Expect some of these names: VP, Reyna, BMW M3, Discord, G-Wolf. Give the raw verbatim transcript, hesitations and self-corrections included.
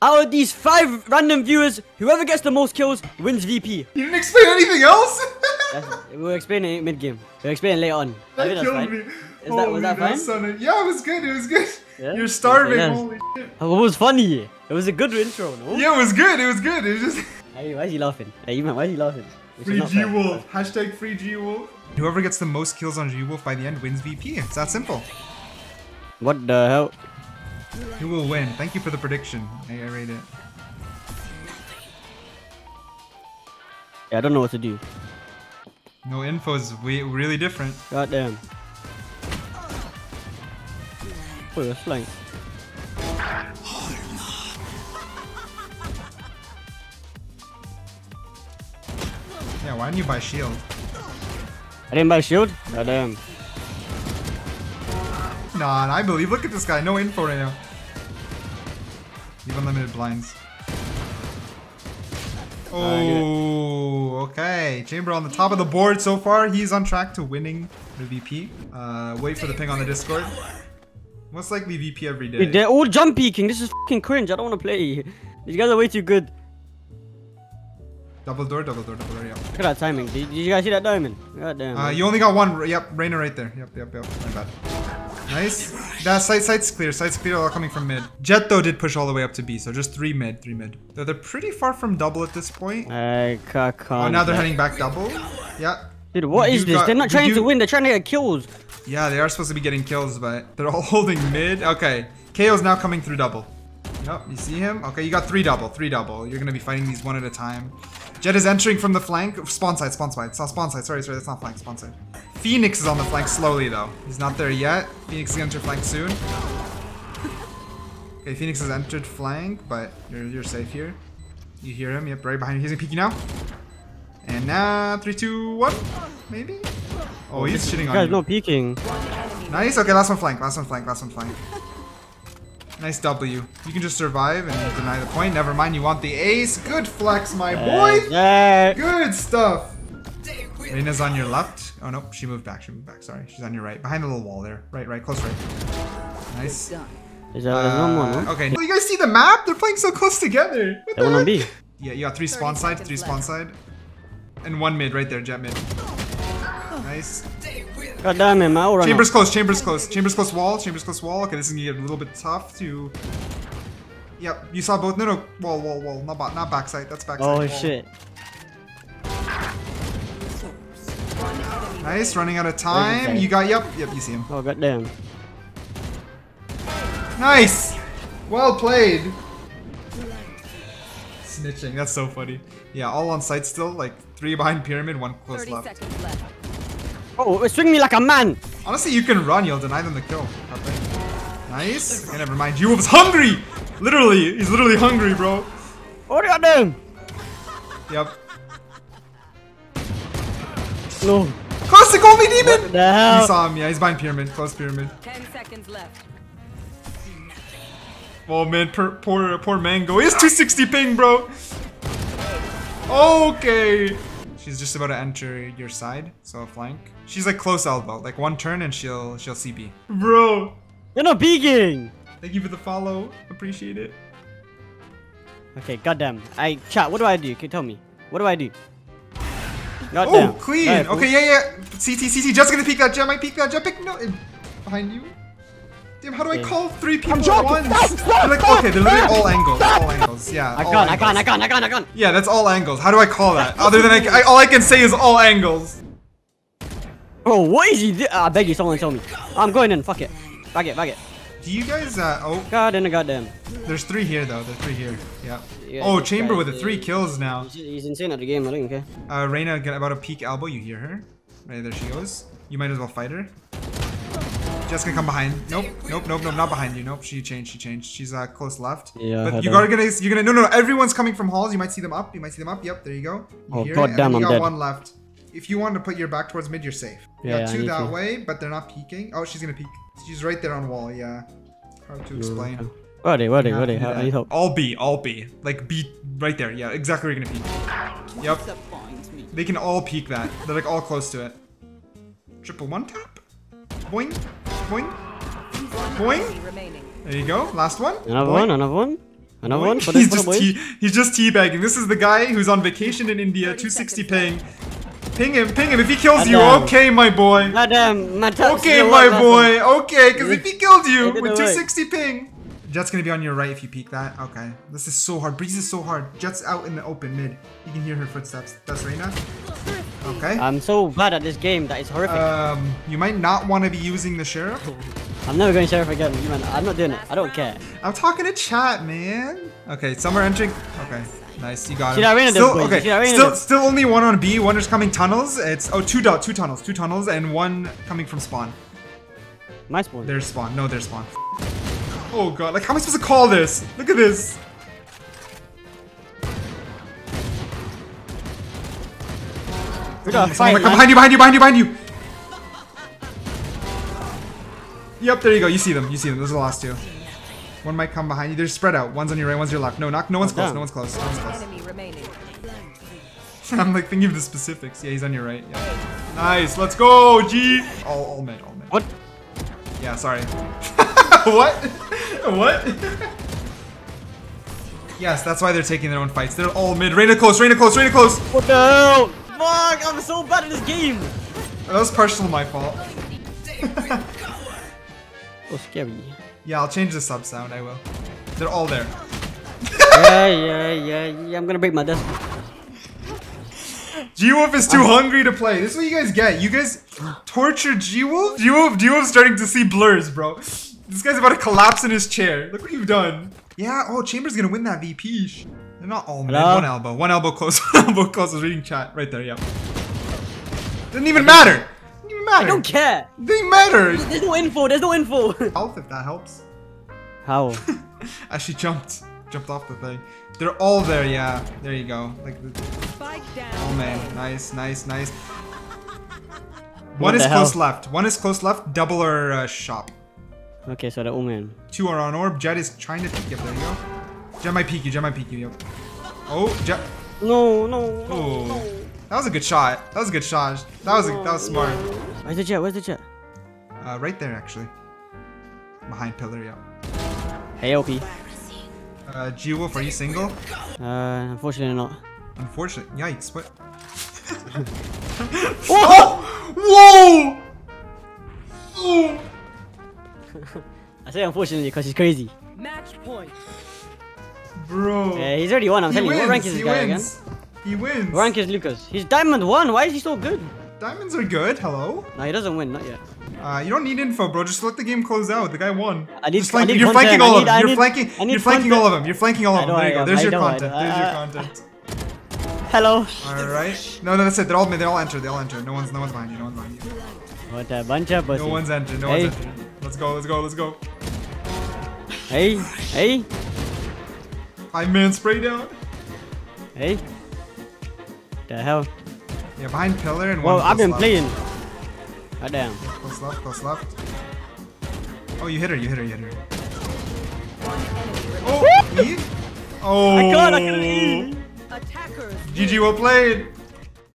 Out of these five random viewers, whoever gets the most kills wins V P. You didn't explain anything else? We'll explain it mid-game. We'll explain it later on. That I killed that's me. Is that, was that fine? Sounded, yeah, it was good. It was good. Yeah? You're starving. Yeah. Holy shit. It was funny. It was a good intro, no? Yeah, it was good. It was good. It was just... Hey, why is he laughing? Hey, man, why is he laughing? Which free G-Wolf. Hashtag free G-Wolf. Whoever gets the most kills on G-Wolf by the end wins V P. It's that simple. What the hell? You will win. Thank you for the prediction. I, I rate it. Yeah, I don't know what to do. No info is we really different. God damn. Wait, that's flying. Yeah, why didn't you buy shield? I didn't buy shield? God damn. Nah, I believe. Look at this guy. No info right now. You have unlimited blinds. Oh, okay. Chamber on the top of the board so far. He's on track to winning the V P. Uh, wait for the ping on the Discord. Most likely V P every day. Wait, they're all jump peeking. This is fucking cringe. I don't want to play. These guys are way too good. Double door, double door, double door. Yep. Look at that timing. Did, did you guys see that diamond? God damn. Uh, you only got one. Yep, Rainer right there. Yep, yep, yep. My bad. Nice. That site, site's clear. Site's clear. All coming from mid. Jet though did push all the way up to B, so just three mid, three mid. Though they're pretty far from double at this point. I can't. Oh, now they're heading back double. Yeah. Dude, what is this? They're not trying to win. They're trying to get kills. Yeah, they are supposed to be getting kills, but they're all holding mid. Okay, K O's now coming through double. Yep, you see him. Okay, you got three double, three double. You're gonna be fighting these one at a time. Jet is entering from the flank. Spawn side, spawn side. It's not spawn side. Sorry, sorry, that's not flank. Spawn side. Phoenix is on the flank slowly though. He's not there yet. Phoenix is gonna enter flank soon. Okay, Phoenix has entered flank, but you're you're safe here. You hear him? Yep, right behind you. He's gonna peek you now. And now three, two, one, maybe. Oh, he's shitting on you. Guys, no peeking. Nice. Okay, last one flank. Last one flank. Last one flank. Nice W. You can just survive and deny the point. Never mind, you want the ace. Good flex, my boy. Yeah. Good stuff. Reina's on your left. Oh, no. She moved back. She moved back. Sorry. She's on your right. Behind the little wall there. Right, right. Close right. Nice. Is that uh, one, okay. You guys see the map? They're playing so close together. What the heck? Yeah, you got three spawn side, three spawn side. And one mid right there. Jet mid. Nice. God damn it, man. Chambers close, chambers close. Chambers close wall, chambers close wall. Okay, this is gonna get a little bit tough to... Yep, you saw both. No, no. Wall, wall, wall. Not, not backside. That's backside. Oh, wall. Shit. Nice. Running out of time. You got... Yep. Yep, you see him. Oh, god damn. Nice. Well played. Snitching. That's so funny. Yeah, all on site still. Like, three behind pyramid, one close left. left. Oh, swing me like a man! Honestly, you can run. You'll deny them the kill. Nice. Okay, never mind. G-Wolf's hungry! Literally. He's literally hungry, bro. What do you do? Yep. No. Classic only demon! What the hell? You saw him. Yeah, he's behind pyramid. Close pyramid. Ten seconds left. Oh, man. Poor, poor, poor Mango. He has two sixty ping, bro. Okay. She's just about to enter your side, so a flank. She's like close elbow, like one turn and she'll she'll C B. Bro, you're not peeking. Thank you for the follow, appreciate it. Okay, goddamn. I chat. What do I do? Can you tell me? What do I do? Goddamn. Oh, clean. Right, okay, yeah, yeah. C T, C T. Just gonna peek that Jet. Might peek that Jet. Pick no behind you. Damn, how do I call three people at once? They're like, okay, they're literally all angles, all angles, yeah. I can't, I can't, I can't, I can't, I can't. Yeah, that's all angles. How do I call that? Other than I, I, all I can say is all angles. Bro, what is he doing? I beg you, someone tell me. I'm going in. Fuck it. Fuck it. Fuck it. Do you guys? Uh, oh. God damn, god damn. There's three here though. There's three here. Yeah. yeah oh, Chamber with the three kills now. He's insane at the game. I think. Okay. Uh, Reina about a peak elbow. You hear her? Right there, she goes. You might as well fight her. Just gonna come behind. Nope, nope, nope, nope, not behind you. Nope, she changed, she changed. She's uh, close left. Yeah. But you gotta gonna, you're gonna. No, no, no. Everyone's coming from halls. You might see them up. You might see them up. Yep, there you go. You oh god damn, I'm dead. You got one left. If you want to put your back towards mid, you're safe. You yeah. Got two that to. way, but they're not peeking. Oh, she's gonna peek. She's right there on wall. Yeah. Hard to explain. Where are they? Where are they? Where are they? How do you help? All B, all B. Like B, right there. Yeah, exactly. Where you're gonna peek. Yep. They can all peek that. They're like all close to it. Triple one tap. Boing. Boing. Boing. There you go. Last one. Another Boing. one. Another one. Another one? Put he's, it, just tea, he's just teabagging. This is the guy who's on vacation in India, two sixty ping. Ping him, ping him. If he kills Adam. you, okay, my boy. Adam, my okay, my boy. Okay, because if he killed you with two sixty ping. Jet's going to be on your right if you peek that. Okay. This is so hard. Breeze is so hard. Jet's out in the open mid. You can hear her footsteps. That's Reyna. Okay. I'm so bad at this game. That is horrific. Um, you might not want to be using the Sheriff. I'm never going Sheriff again. Man, I'm not doing it. I don't care. I'm talking to chat, man. Okay, some are entering. Okay. Nice, you got it. Still, okay. still, still only one on B. One is coming tunnels. It's oh, two dot, two tunnels, two tunnels, and one coming from spawn. My spawn. There's spawn. No, there's spawn. Oh god! Like, how am I supposed to call this? Look at this. Look at that. Like, behind you! Behind you! Behind you! Behind you! Yep, there you go. You see them. You see them. Those are the last two. One might come behind you. They're spread out. One's on your right, one's your left. No, not, no one's close. No one's close. No one's close. I'm like thinking of the specifics. Yeah, he's on your right. Yeah. Nice. Let's go, G. All, all mid, all mid. What? Yeah, sorry. What? What? Yes, that's why they're taking their own fights. They're all mid. Reyna close, Reyna close, Reyna close. What the hell? Fuck, I'm so bad at this game. That was partially my fault. Oh, scary. Yeah, I'll change the sub sound, I will. They're all there. yeah, yeah, yeah, yeah, I'm gonna break my desk. G-Wolf is too I'm... hungry to play. This is what you guys get. You guys torture G-Wolf? G-Wolf, G-Wolf's starting to see blurs, bro. This guy's about to collapse in his chair. Look what you've done. Yeah, oh, Chamber's gonna win that V P. They're not all mid. One elbow, one elbow close, one elbow close. I was reading chat right there, yeah. Doesn't even matter. Matter. I don't care. They matter. There's no info. There's no info. Health, if that helps. How? As she jumped, jumped off the thing. They're all there. Yeah. There you go. Like. The... Oh man. Nice. Nice. Nice. What one is close left. One is close left. Double or uh, shop. Okay, so they're all man. Two are on orb. Jet is trying to peek. Yep, there you go. Jet might peek you. Jet might peek you. Yep. Oh, Jet. No, no. Oh. No. That was a good shot. That was a good shot. That was a, that was smart. Where's the Jet? Where's the Jet? Uh, right there, actually. Behind pillar, yeah. Hey, O P. Uh, G-Wolf, are you single? Uh, unfortunately not. Unfortunately? Yikes, what? Oh! Whoa! Oh! I say unfortunately because he's crazy. Match point. Bro. Yeah, he's already won, I'm he telling wins. you. What rank is he this guy wins. again? He wins. What rank is Lucas? He's Diamond one. Why is he so good? Diamonds are good, hello? No, he doesn't win, not yet. Uh, you don't need info, bro. Just let the game close out. The guy won. I need, flank, I need you're flanking all of them. You're flanking You're flanking all of them. You're flanking all of them. There you go. There's your content. There's your content. Hello. Alright. No, no, that's it. They're all They all enter. They all enter. No one's, no one's behind you. No one's behind you. What a bunch of buses. No one's entered. No hey. one's entered. Let's go. Let's go. Let's go. Hey. Hey. Five man spray down. Hey. The hell. Yeah, behind pillar and one. Well, I've been left. playing. God damn. Close left, close left. Oh, you hit her, you hit her, you hit her. Oh, E? Oh. I got it, I got it. G G, well played.